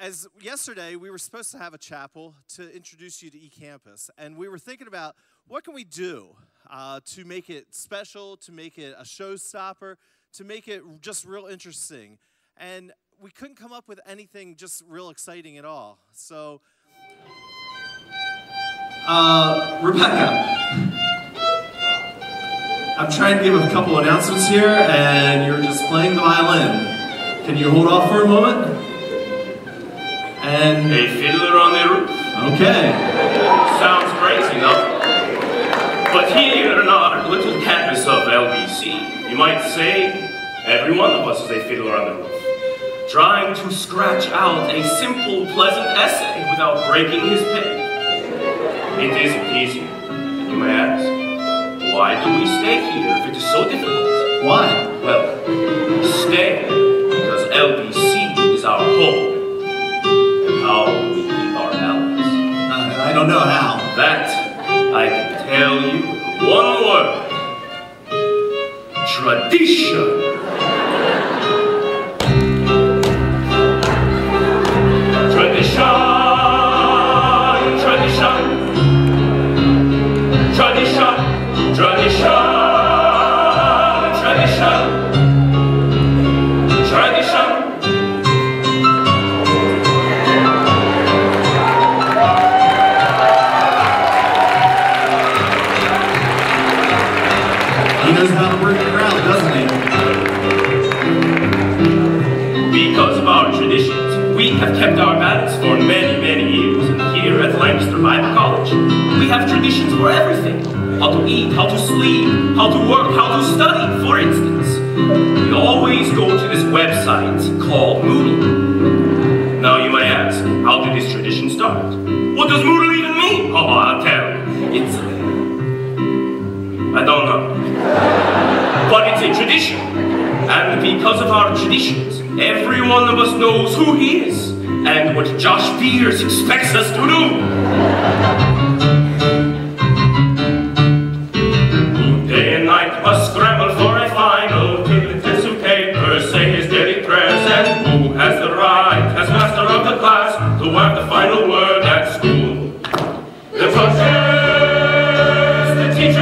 As yesterday, we were supposed to have a chapel to introduce you to eCampus, and we were thinking about what can we do to make it special, to make it a showstopper, to make it just real interesting. And we couldn't come up with anything just real exciting at all. So, Rebecca, I'm trying to give a couple announcements here, and you're just playing the violin. Can you hold off for a moment? And a fiddler on the roof. Okay. Sounds crazy, no? But here in our little campus of LBC, you might say every one of us is a fiddler on the roof, trying to scratch out a simple, pleasant essay without breaking his pen. It isn't easy. You may ask, why do we stay here if it is so difficult? Why? Well, stay because LBC is our home. How we keep our balance. I don't know how. That I can tell you one word. Tradition. Tradition. Tradition. Tradition. Bible College. We have traditions for everything. How to eat, how to sleep, how to work, how to study, for instance. We always go to this website called Moodle. Now you might ask, how did this tradition start? What does Moodle even mean? Oh, I'll tell you. It's... I don't know. But it's a tradition. And because of our traditions, every one of us knows who he is and what Josh Peters expects us to do. Day and night must scramble for a final till the test of paper say his daily prayers, and who has the right as master of the class to have the final word at school? The teachers, the teachers.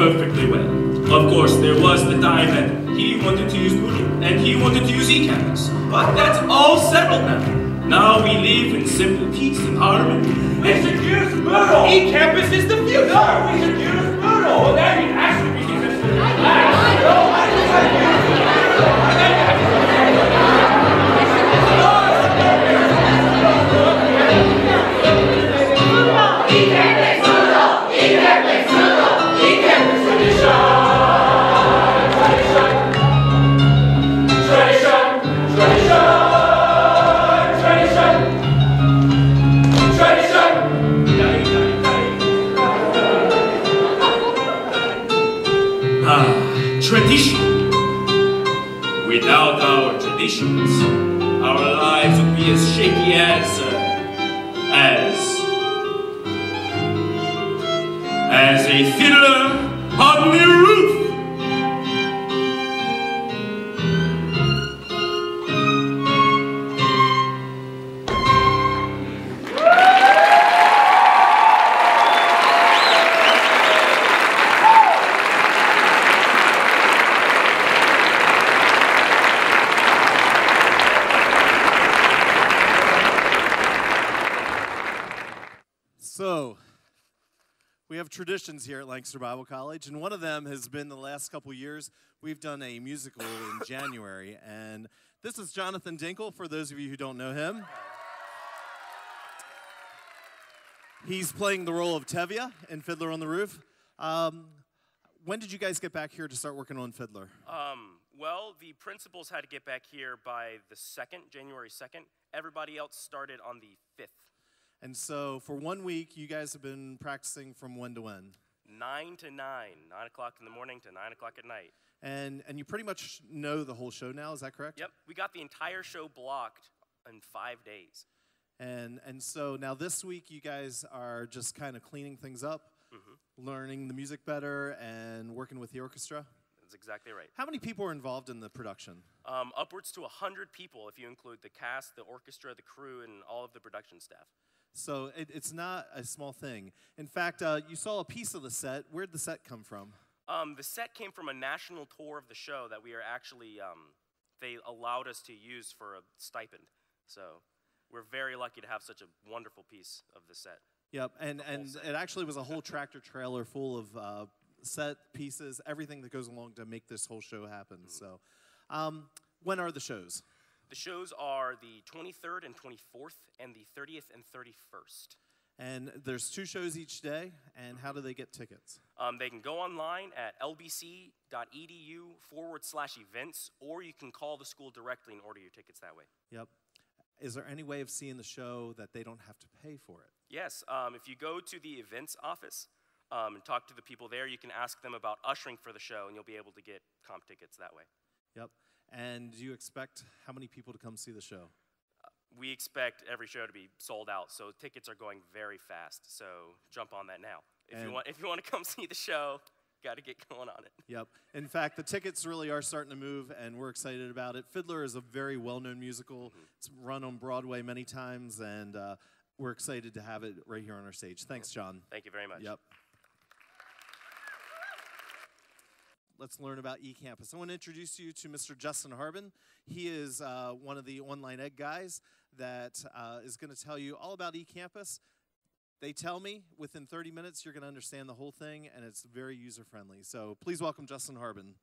perfectly well. Of course, there was the time that he wanted to use Moodle, and he wanted to use eCampus, but that's all settled now. Now we live in simple peace and harmony. We should use Moodle! eCampus is the future! No, we should use Moodle! Well, that means actually we can just... Tradition. Without our traditions, our lives would be as shaky as a fiddler on the roof. Traditions here at Lancaster Bible College, and one of them has been the last couple years we've done a musical in January, and this is Jonathan Dinkle, for those of you who don't know him. He's playing the role of Tevye in Fiddler on the Roof. When did you guys get back here to start working on Fiddler? Well, the principals had to get back here by the 2nd, January 2nd. Everybody else started on the 5th. And so for 1 week, you guys have been practicing from when to when? 9 to 9. 9 o'clock in the morning to 9 o'clock at night. And you pretty much know the whole show now, is that correct? Yep. We got the entire show blocked in 5 days. And so now this week, you guys are just kind of cleaning things up, learning the music better, and working with the orchestra? That's exactly right. How many people are involved in the production? Upwards to 100 people, if you include the cast, the orchestra, the crew, and all of the production staff. So it's not a small thing. In fact, you saw a piece of the set. Where'd the set come from? The set came from a national tour of the show that we are actually, they allowed us to use for a stipend. So we're very lucky to have such a wonderful piece of the set. Yep, and it actually was a whole tractor trailer full of set pieces, everything that goes along to make this whole show happen. So when are the shows? The shows are the 23rd and 24th and the 30th and 31st. And there's 2 shows each day, and how do they get tickets? They can go online at lbc.edu/events, or you can call the school directly and order your tickets that way. Yep. Is there any way of seeing the show that they don't have to pay for it? Yes. If you go to the events office and talk to the people there, you can ask them about ushering for the show, and you'll be able to get comp tickets that way. Yep. And do you expect how many people to come see the show? We expect every show to be sold out, so tickets are going very fast. So jump on that now. If you want to come see the show, got to get going on it. Yep. In fact, the tickets really are starting to move, and we're excited about it. Fiddler is a very well-known musical. It's run on Broadway many times, and we're excited to have it right here on our stage. Thanks, John. Thank you very much. Yep. Let's learn about eCampus. I want to introduce you to Mr. Justin Harbin. He is one of the online ed guys that is going to tell you all about eCampus. They tell me within 30 minutes you're going to understand the whole thing, and it's very user-friendly. So please welcome Justin Harbin.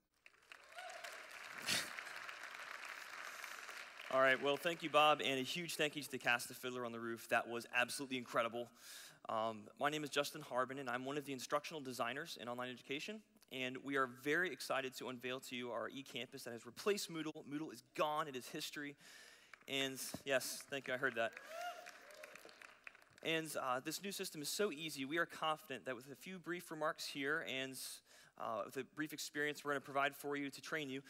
All right, well, thank you, Bob, and a huge thank you to the cast of Fiddler on the Roof. That was absolutely incredible. My name is Justin Harbin, and I'm one of the instructional designers in online education. And we are very excited to unveil to you our eCampus that has replaced Moodle. Moodle is gone. It is history. And yes, thank you. I heard that. And this new system is so easy. We are confident that with a few brief remarks here and with a brief experience we're going to provide for you to train you,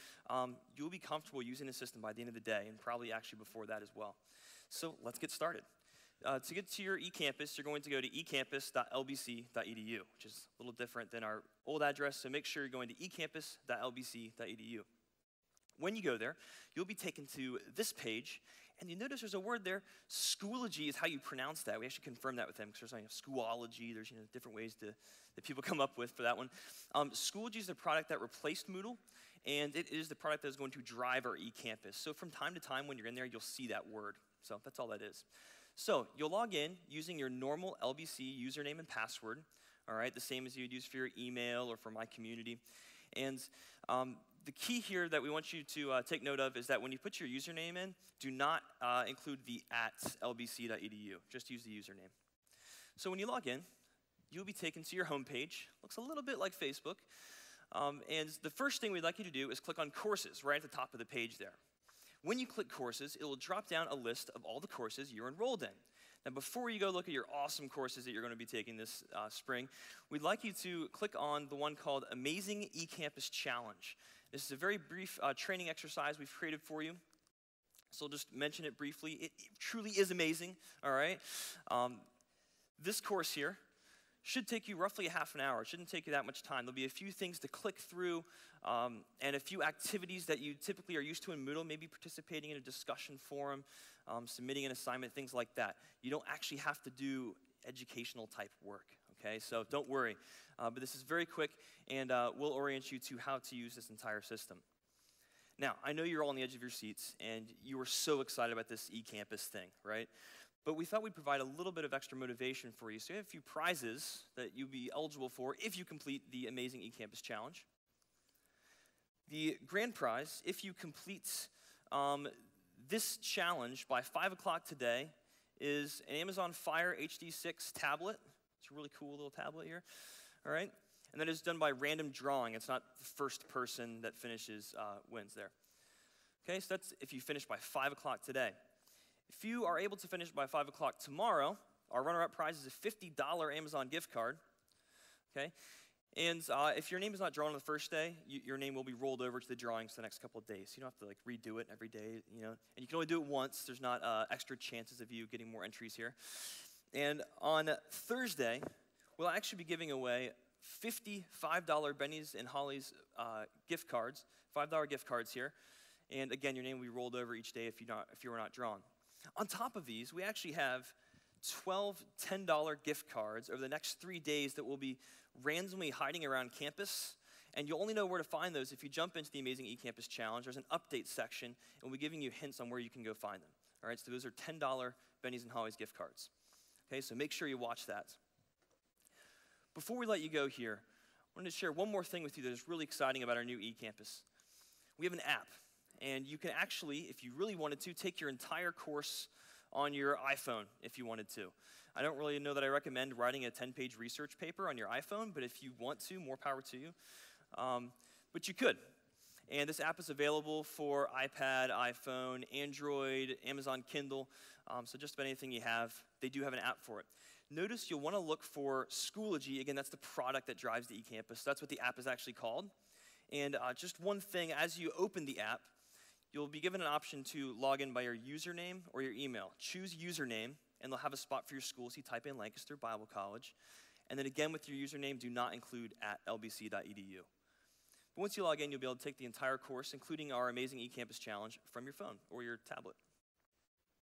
you'll be comfortable using the system by the end of the day and probably actually before that as well. So let's get started. To get to your eCampus, you're going to go to ecampus.lbc.edu, which is a little different than our old address, so make sure you're going to ecampus.lbc.edu. When you go there, you'll be taken to this page, And you notice there's a word there, Schoology is how you pronounce that. We actually confirmed that with them, because there's Schoology, there's different ways that people come up with for that one. Schoology is the product that replaced Moodle, and it is the product that is going to drive our eCampus. So from time to time when you're in there, you'll see that word. So that's all that is. So you'll log in using your normal LBC username and password, all right, the same as you would use for your email or for My Community. And the key here that we want you to take note of is that when you put your username in, do not include the @lbc.edu. Just use the username. So when you log in, you'll be taken to your homepage. Looks a little bit like Facebook. And the first thing we'd like you to do is click on Courses right at the top of the page there. When you click Courses, it will drop down a list of all the courses you're enrolled in. Now, before you go look at your awesome courses that you're going to be taking this spring, we'd like you to click on the one called Amazing eCampus Challenge. This is a very brief training exercise we've created for you. So I'll just mention it briefly. It truly is amazing, all right? This course here should take you roughly half an hour. It shouldn't take you that much time. There'll be a few things to click through and a few activities that you typically are used to in Moodle, maybe participating in a discussion forum, submitting an assignment, things like that. You don't actually have to do educational type work, okay? So don't worry. But this is very quick, and we'll orient you to how to use this entire system. Now, I know you're all on the edge of your seats, and you were so excited about this eCampus thing, right? But we thought we'd provide a little bit of extra motivation for you. So we have a few prizes that you'll be eligible for if you complete the Amazing eCampus Challenge. The grand prize, if you complete this challenge by 5 o'clock today, is an Amazon Fire HD6 tablet. It's a really cool little tablet here. All right? And that is done by random drawing. It's not the first person that finishes wins there. Okay, so that's if you finish by 5 o'clock today. If you are able to finish by 5 o'clock tomorrow, our runner-up prize is a $50 Amazon gift card, okay? And if your name is not drawn on the first day, your name will be rolled over to the drawings the next couple of days. You don't have to redo it every day, and you can only do it once. There's not extra chances of you getting more entries here. And on Thursday, we'll actually be giving away $55 Benny's and Holly's gift cards, $5 gift cards here. And again, your name will be rolled over each day if you were not drawn. On top of these, we actually have 12 $10 gift cards over the next 3 days that will be randomly hiding around campus. And you'll only know where to find those if you jump into the Amazing eCampus Challenge. There's an update section, and we'll be giving you hints on where you can go find them. All right, so those are $10 Benny's and Holly's gift cards. Okay, so make sure you watch that. Before we let you go here, I wanted to share one more thing with you that is really exciting about our new eCampus. We have an app. And you can actually, if you really wanted to, take your entire course on your iPhone if you wanted to. I don't really know that I recommend writing a 10-page research paper on your iPhone, but if you want to, more power to you. But you could. And this app is available for iPad, iPhone, Android, Amazon Kindle, so just about anything you have, they do have an app for it. Notice you'll want to look for Schoology. Again, that's the product that drives the eCampus. That's what the app is actually called. And just one thing, as you open the app, you'll be given an option to log in by your username or your email. Choose username, and they'll have a spot for your school. So you type in Lancaster Bible College. And then again, with your username, do not include @lbc.edu. But once you log in, you'll be able to take the entire course, including our Amazing eCampus Challenge, from your phone or your tablet.